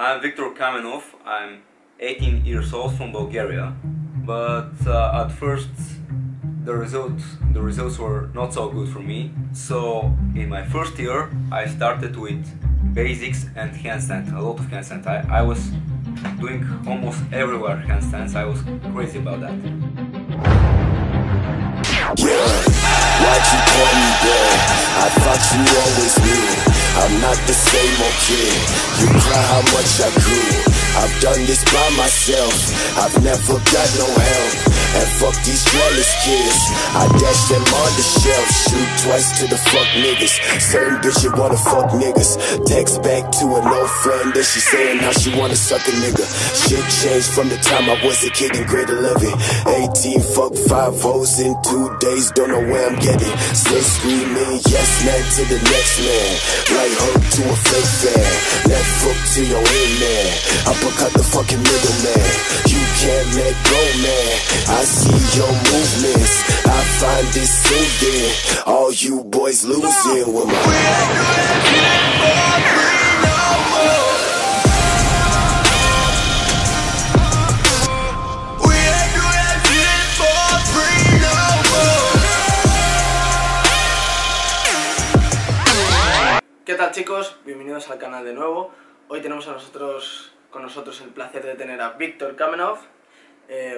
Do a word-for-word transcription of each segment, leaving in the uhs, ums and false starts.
I'm Viktor Kamenov, I'm eighteen years old from Bulgaria, but uh, at first the, result, the results were not so good for me, so in my first year I started with basics and handstand, a lot of handstand. I, I was doing almost everywhere handstands, I was crazy about that. Why'd you call me there? I thought you always knew. I'm not the same old kid. You cry how much I grew. I've done this by myself. I've never got no help. And fuck these jealous kids. I dash them on the shelf. Shoot twice to the fuck niggas. Certain bitch you wanna fuck niggas. Text back to an old friend that she saying how she wanna suck a nigga. Shit changed from the time I was a kid in grade eleven. eighteen fuck five O's in two days. Don't know where I'm getting. Still screaming yes man to the next man. Right hook to a fake fan, left hook to your head man. Uppercut the fucking middle man. You can't let go man. I see your movements. I find this soothing. All you boys losing with my. We ain't gonna get for free no more. We ain't gonna get for free no more. ¿Qué tal chicos? Bienvenidos al canal de nuevo. Hoy tenemos a nosotros, con nosotros el placer de tener a Viktor Kamenov, eh,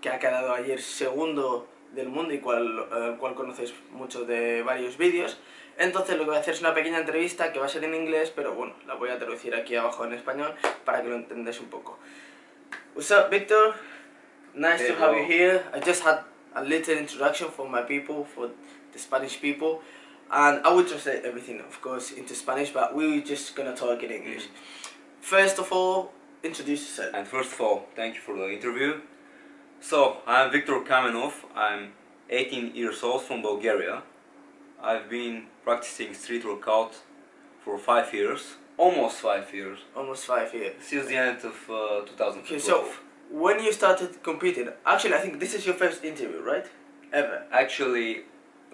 que ha quedado ayer segundo del mundo y cual, eh, cual conocéis muchos de varios vídeos. Entonces lo que voy a hacer es una pequeña entrevista que va a ser en inglés, pero bueno, la voy a traducir aquí abajo en español para que lo entendáis un poco. What's up, Viktor? Nice hey, to have you here. I just had a little introduction for my people, for the Spanish people. And I would translate everything, of course, into Spanish, but we were just gonna talk in English. Mm-hmm. First of all, introduce yourself. And first of all, thank you for the interview. So, I'm Viktor Kamenov, I'm eighteen years old from Bulgaria. I've been practicing street workout for five years. Almost five years. Almost five years. Since the end of uh, two thousand twelve. Okay, so, when you started competing, actually I think this is your first interview, right? Ever? Actually,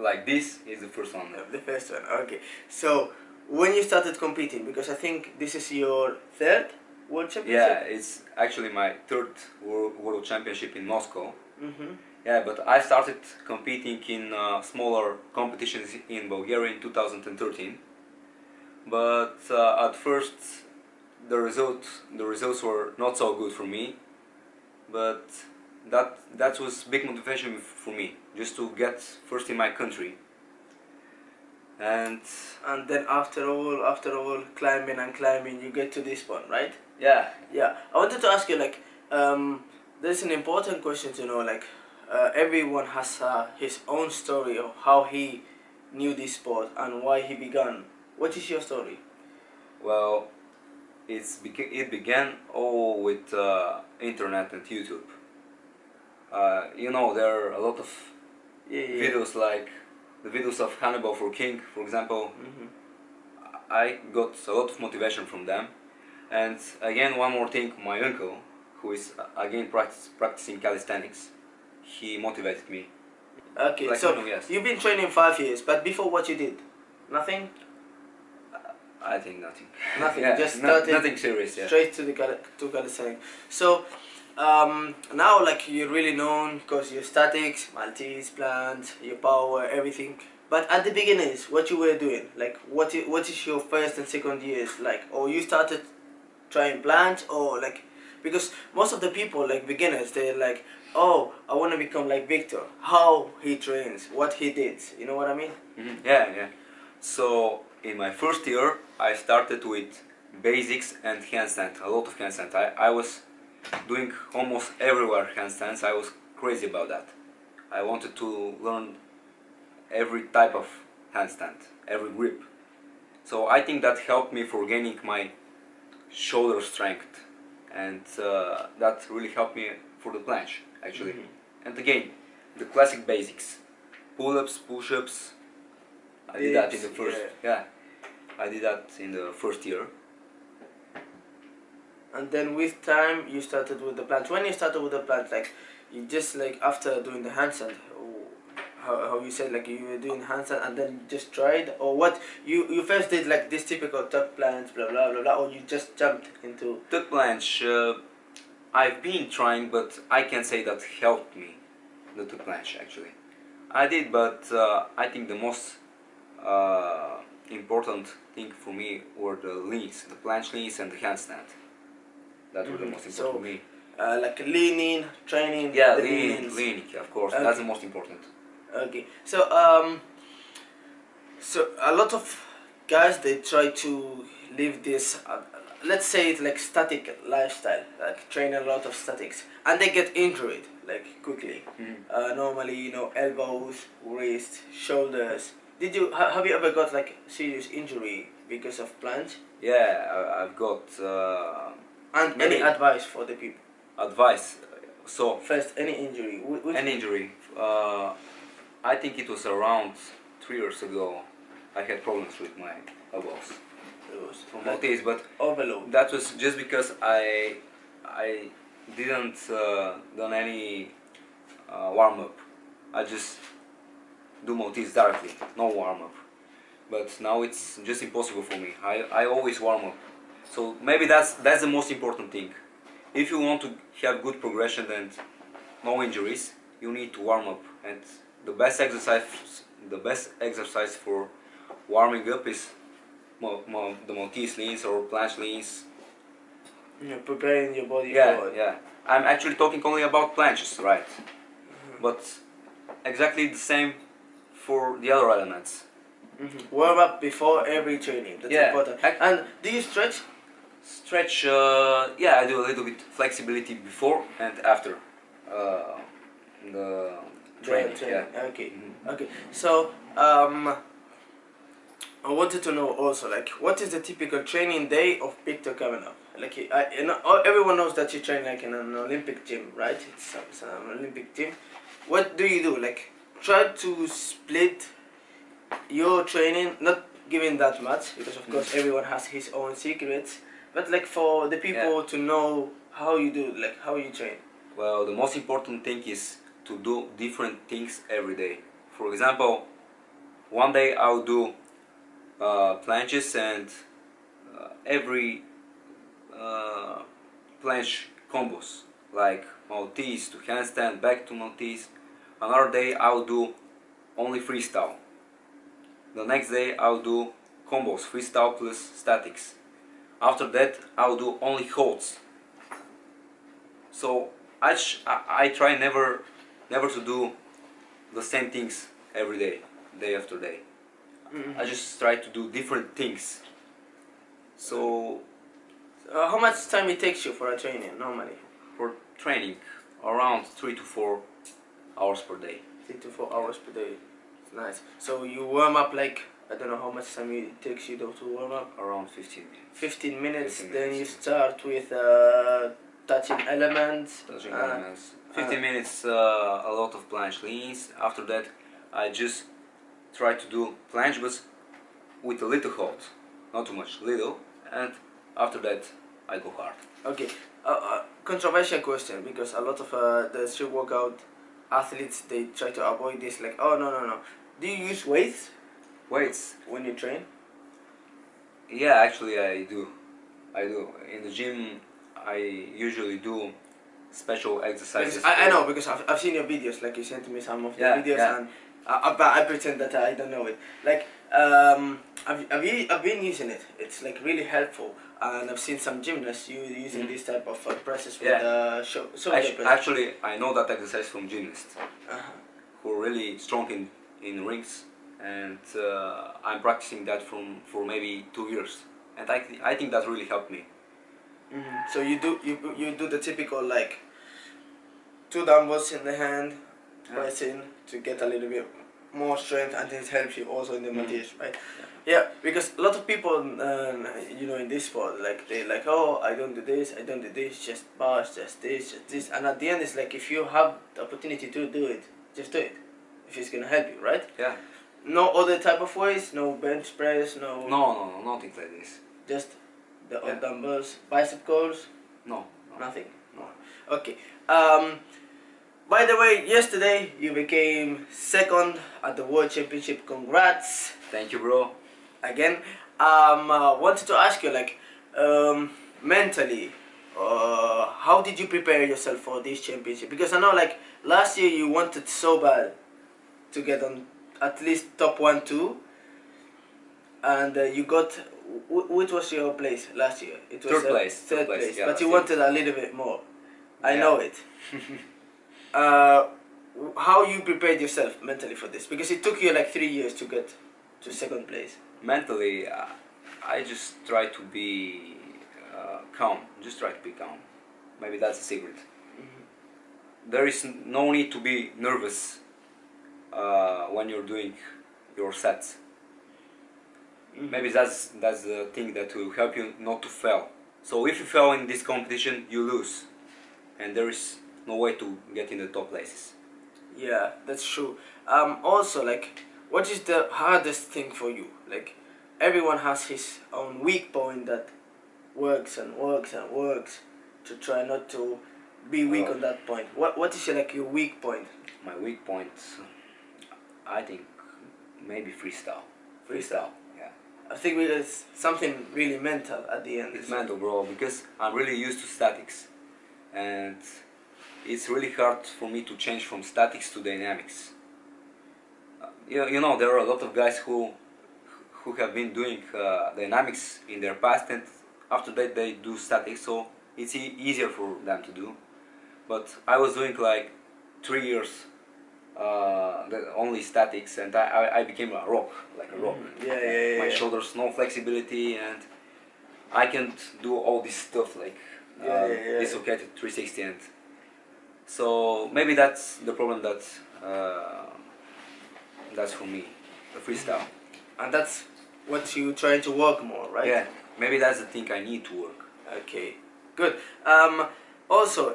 like this is the first one. The first one, okay. So, when you started competing, because I think this is your third world championship? Yeah, it's actually my third world, world championship in Moscow. Mm-hmm. Yeah, but I started competing in uh, smaller competitions in Bulgaria in two thousand thirteen. But uh, at first, the, result, the results were not so good for me. But That, that was big motivation for me, just to get first in my country. And and then after all, after all, climbing and climbing, you get to this point, right? Yeah. Yeah. I wanted to ask you, like, um, there's an important question to know, like, uh, everyone has uh, his own story of how he knew this sport and why he began. What is your story? Well, it's it began all with uh, internet and YouTube. Uh, you know, there are a lot of yeah, yeah. videos, like the videos of Hannibal for King, for example. Mm-hmm. I got a lot of motivation from them. And again, one more thing, my uncle, who is again practice, practicing calisthenics, he motivated me. Okay, like so you know, yes. You've been training five years, but before what you did? Nothing? Uh, I think nothing. Nothing, yeah, just no, nothing serious, yeah. Straight to the cal to calisthenics. So, Um, now, like, you're really known because your statics, Maltese, plant, your power, everything. But at the beginning, what you were doing, like, what is, what is your first and second years like? Or you started trying plant, or like, because most of the people, like beginners, they're like, oh, I want to become like Viktor. How he trains, what he did, you know what I mean? Mm-hmm. Yeah, yeah. So in my first year, I started with basics and handstand, a lot of handstand. I, I was doing almost everywhere handstands. I was crazy about that. I wanted to learn every type of handstand, every grip. So I think that helped me for gaining my shoulder strength, and uh, that really helped me for the planche actually. Mm-hmm. And again, the classic basics, pull-ups, push-ups. I did that in the first yeah. yeah, I did that in the first year. And then with time you started with the planche. When you started with the planche, like, you just, like, after doing the handstand, how, how you said, like you were doing handstand and then just tried, or what? You you first did like this typical tuck planche, blah blah blah blah, or you just jumped into tuck planche. Uh, I've been trying, but I can say that helped me, the tuck planche actually. I did, but uh, I think the most uh, important thing for me were the leans, the planche leans and the handstand. That mm-hmm. were the most important so, for me. Uh, like leaning, training. Yeah, the leaning, leanings. leaning, of course. Okay. That's the most important. Okay. So, um, so a lot of guys, they try to live this, uh, let's say it's like static lifestyle, like train a lot of statics, and they get injured like quickly. Mm. Uh, normally, you know, elbows, wrists, shoulders. Did you ha have you ever got like serious injury because of planche? Yeah, I, I've got. Uh, and many any advice for the people? Advice. So first, any injury. Which an injury. Uh, I think it was around three years ago. I had problems with my elbows. From Ortiz, but overload. That was just because I I didn't uh, done any uh, warm up. I just do Maltese directly, no warm up. But now it's just impossible for me. I I always warm up. So maybe that's that's the most important thing. If you want to have good progression and no injuries, you need to warm up. And the best exercise the best exercise for warming up is the Maltese leans or planche leans. You're preparing your body yeah, for it. Yeah, I'm actually talking only about planches, right? Mm-hmm. But exactly the same for the other elements. Mm-hmm. Warm up before every training, that's yeah. important. And do you stretch? Stretch, uh, yeah, I do a little bit flexibility before and after uh, the training. The training. Yeah. Okay, mm-hmm. okay. So, um, I wanted to know also, like, what is the typical training day of Viktor Kamenov? Like, he, I, you know, everyone knows that you train like in an Olympic gym, right? It's some, some Olympic gym. What do you do? Like, try to split your training, not giving that much, because of course everyone has his own secrets, but like for the people yeah. to know how you do, like how you train. Well, the most important thing is to do different things every day. For example, one day I'll do Uh, planches and uh, every uh, planche combos like Maltese to handstand, back to Maltese. Another day I'll do only freestyle. The next day I'll do combos, freestyle plus statics. After that I'll do only holds. So I, sh I, I try never never to do the same things every day, day after day. Mm-hmm. I just try to do different things. So, uh, how much time it takes you for a training normally? For training, around three to four hours per day. Three to four hours per day. Nice. So you warm up like, I don't know how much time it takes you though to warm up. Around fifteen minutes. Fifteen minutes. fifteen minutes. Then you start with uh, touching elements. Touching uh, elements. Fifteen uh, minutes. Uh, a lot of planche leans. After that, I just try to do planche but with a little hold, not too much, little, and after that I go hard. Okay, uh, uh, controversial question, because a lot of uh, the street workout athletes, they try to avoid this, like, oh no no no. Do you use weights? Weights? When you train? Yeah, actually I do, I do. In the gym I usually do special exercises. I, I know, because I've, I've seen your videos, like you sent me some of the yeah, videos yeah. and I, I, I pretend that I don't know it. Like, um, I've, I've, I've been using it. It's like really helpful. And I've seen some gymnasts using mm-hmm. this type of uh, presses with yeah. uh, shoulder presses. Actually, I know that exercise from gymnasts uh-huh. who are really strong in, in rings. And uh, I'm practicing that from, for maybe two years. And I, th I think that really helped me. Mm-hmm. So you do, you, you do the typical, like, two dumbbells in the hand, pressing to get a little bit more strength, and it helps you also in the mm-hmm. Maltese, right? Yeah. yeah, because a lot of people, um, you know, in this sport, like they like, oh, I don't do this, I don't do this, just bars, just this, just this, and at the end, it's like if you have the opportunity to do it, just do it, if it's gonna help you, right? Yeah. No other type of ways, no bench press, no. No, no, no, nothing like this. Just the yeah. dumbbells, bicep curls. No, no, nothing. No. Okay. Um. By the way, yesterday you became second at the World Championship. Congrats. Thank you, bro. Again, um, uh, wanted to ask you, like, um, mentally, uh, how did you prepare yourself for this championship? Because I know, like, last year you wanted so bad to get on at least top one, two, and uh, you got. Which was your place last year? It was third place. Third, third place, place. Yeah, but you wanted a little bit more. I yeah. know it. Uh, how you prepared yourself mentally for this? Because it took you like three years to get to second place. Mentally, uh, I just try to be uh, calm. Just try to be calm. Maybe that's a secret. Mm-hmm. There is no need to be nervous uh, when you're doing your sets. Mm-hmm. Maybe that's that's the thing that will help you not to fail. So if you fail in this competition, you lose, and there is no way to get in the top places. Yeah, that's true. Um, also, like, what is the hardest thing for you? Like, everyone has his own weak point that works and works and works to try not to be weak uh, on that point. What what is your, like, your weak point? My weak point, I think, maybe freestyle. Freestyle. Yeah. I think it's something really mental at the end. It's mental, bro, because I'm really used to statics, and it's really hard for me to change from statics to dynamics. Uh, you, you know, there are a lot of guys who who have been doing uh, dynamics in their past, and after that they do statics, so it's e easier for them to do. But I was doing like three years uh, only statics, and I, I, I became a rock, like a rock. Yeah, yeah, yeah. My yeah. shoulders, no flexibility, and I can't do all this stuff, like uh, yeah, yeah, yeah. dislocated three sixty and. So maybe that's the problem that uh, that's for me, the freestyle. And that's what you try to work more, right? Yeah, maybe that's the thing I need to work. Okay, good. Um, also,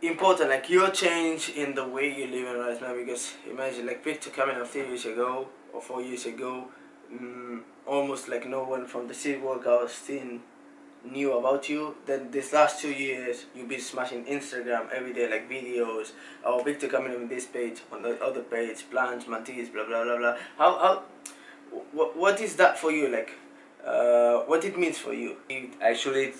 important, like, your change in the way you live right now, because imagine, like, Viktor Kamenov three years ago or four years ago, um, almost like no one from the city workout scene knew about you. Then this last two years you've been smashing Instagram every day, like videos, oh, Viktor coming on this page, on the other page, plans, Matisse, blah blah blah blah. How, how what, what is that for you, like, uh, what it means for you? It actually it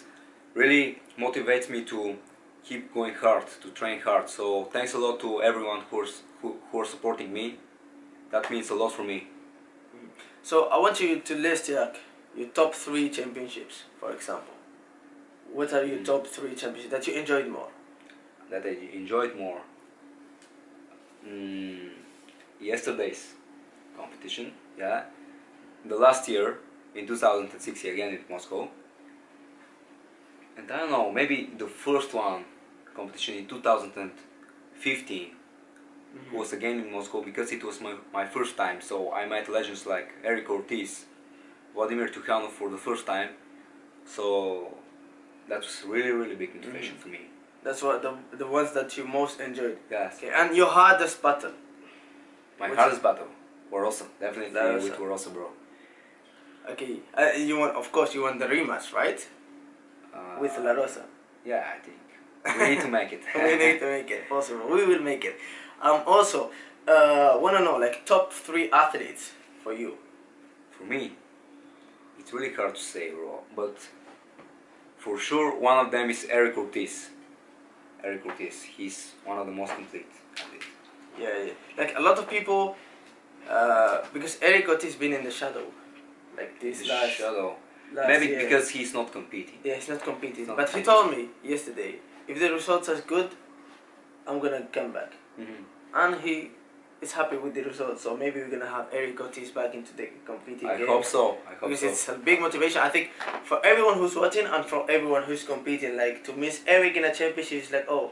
really motivates me to keep going hard, to train hard, so thanks a lot to everyone who's, who, who are supporting me. That means a lot for me. So I want you to list, like, your top three championships, for example. What are your mm. top three championships that you enjoyed more? That I enjoyed more? Mm, yesterday's competition, yeah. The last year, in two thousand six, again in Moscow. And I don't know, maybe the first one, competition in two thousand fifteen, mm-hmm. was again in Moscow, because it was my, my first time, so I met legends like Eric Ortiz, Vladimir Tukhanov for the first time, so that was really, really big motivation mm-hmm. for me. That's what the the ones that you most enjoyed. Yes. Okay. And your hardest battle. My Which hardest is? battle, La Rosa, definitely La Rosa. with La Rosa, bro. Okay, uh, you want, of course, you want the rematch, right? Uh, with La Rosa. Yeah, I think we need to make it. We need to make it possible. We will make it. Um. Also, uh, wanna know, like, top three athletes for you? For me. It's really hard to say, bro, but for sure one of them is Eric Ortiz. Eric Ortiz, he's one of the most complete. Yeah, yeah. Like, a lot of people, uh, because Eric Ortiz been in the shadow, like this the last shadow. Last Maybe year. because he's not competing. Yeah, he's not competing. He's not but competing. He told me yesterday, if the results are good, I'm gonna come back. Mm-hmm. And he. It's happy with the results, so maybe we're gonna have Eric Ortiz back into the competing I game. I hope so. I hope because so. It's a big motivation, I think, for everyone who's watching and for everyone who's competing. Like, to miss Eric in a championship is like, oh,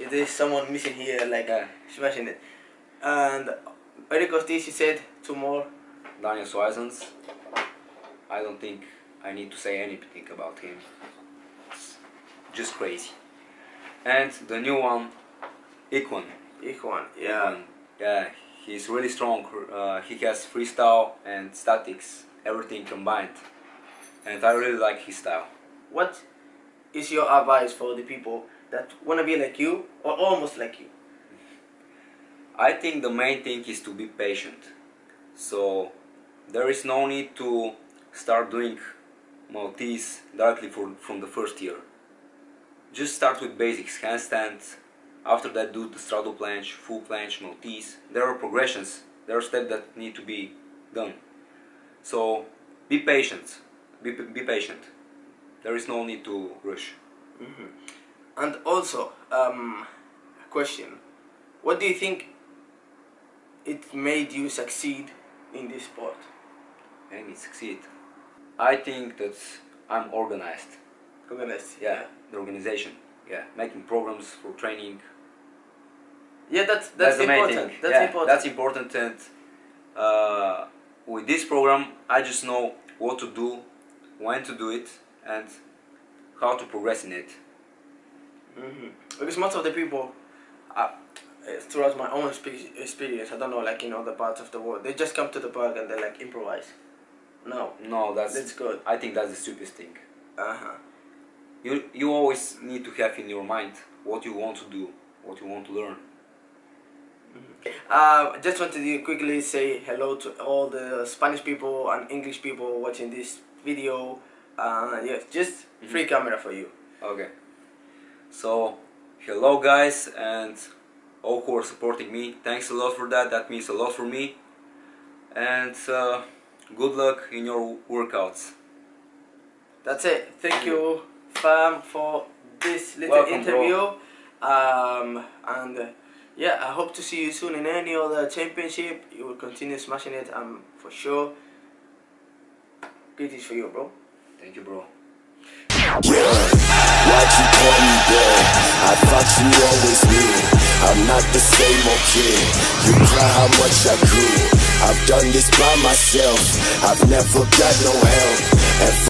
if there's someone missing here, like, yeah. smashing it. And Eric Ortiz, he said two more. Daniel Swazons. I don't think I need to say anything about him. It's just crazy. And the new one, Ikwan. Ikwan, yeah. Ikwan. Yeah, he's really strong. Uh, he has freestyle and statics, everything combined, and I really like his style. What is your advice for the people that wanna be like you or almost like you? I think the main thing is to be patient. So there is no need to start doing Maltese directly for, from the first year. Just start with basics, handstands, after that do the straddle planche, full planche, Maltese. There are progressions, there are steps that need to be done. So be patient, be, be patient. There is no need to rush. Mm-hmm. And also, um, a question, what do you think it made you succeed in this sport? Made me succeed? I think that I'm organized. Organized? Yeah, yeah. The organization. Yeah, making programs for training. Yeah, that's, that's, that's important. That's yeah, important. That's important. And uh, with this program, I just know what to do, when to do it, and how to progress in it. Mm-hmm. Because most of the people, uh, throughout my own experience, I don't know, like in other parts of the world, they just come to the park and they like improvise. No, no, that's, that's good. I think that's the stupidest thing. Uh-huh. You you always need to have in your mind what you want to do, what you want to learn. Mm-hmm. uh, I just wanted to quickly say hello to all the Spanish people and English people watching this video. Uh, yes, just mm-hmm. free camera for you. Okay. So, hello guys, and all who are supporting me, thanks a lot for that, that means a lot for me, and uh, good luck in your workouts. That's it, thank you fam for this little Welcome, interview, um, and uh, yeah, I hope to see you soon in any other championship. You will continue smashing it, I'm for sure. Greetings for you, bro. Thank you, bro. Why'd you call me girl? I thought you always knew I'm not the same old kid. You cry how much I grew. I've done this by myself, I've never got no help.